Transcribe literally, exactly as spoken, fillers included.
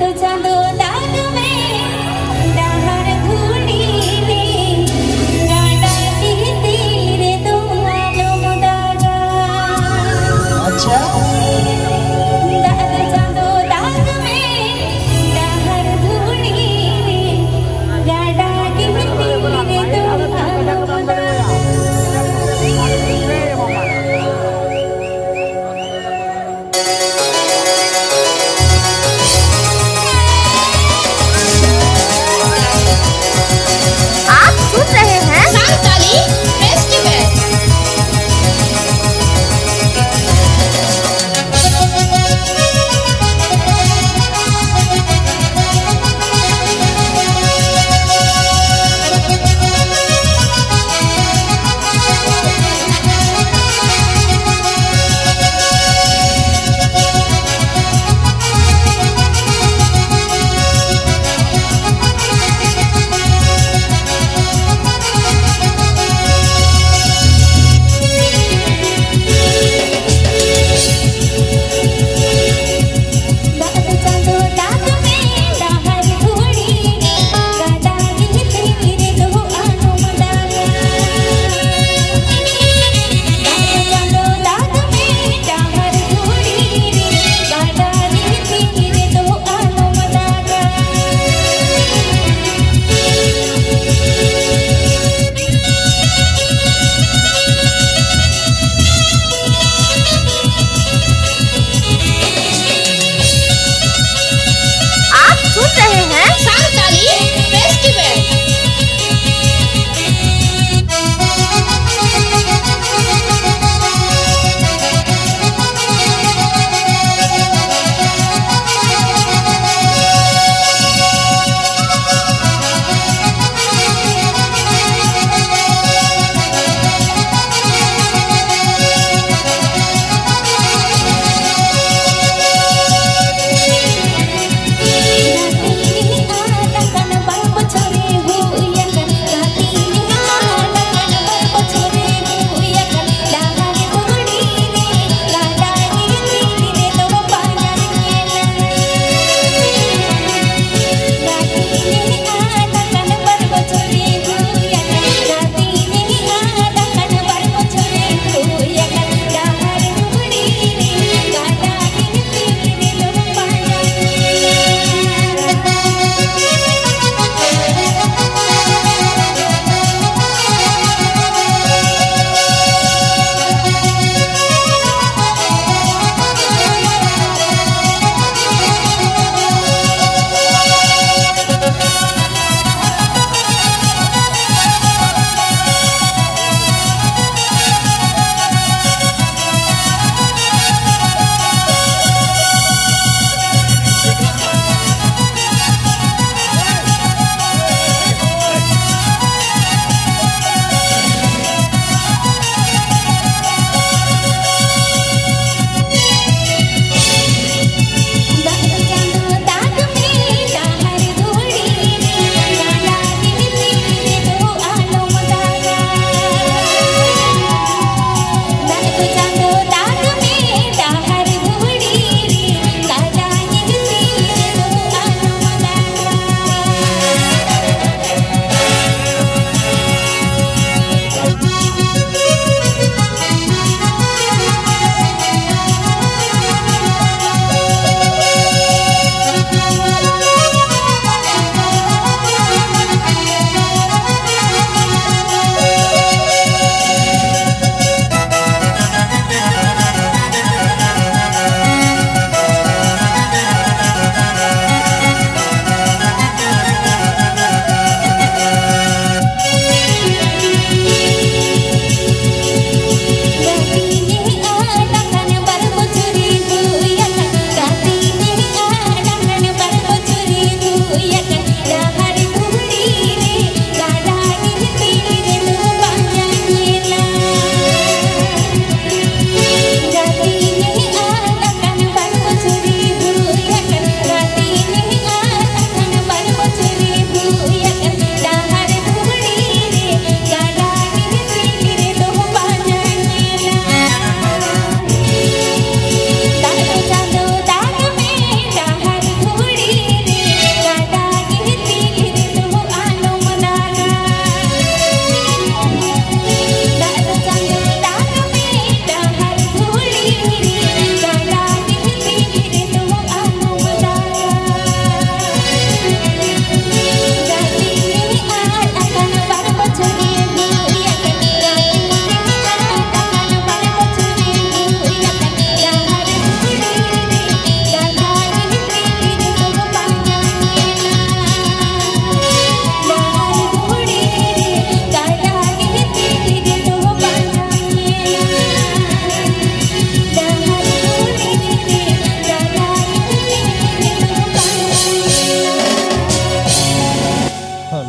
तो चांदो।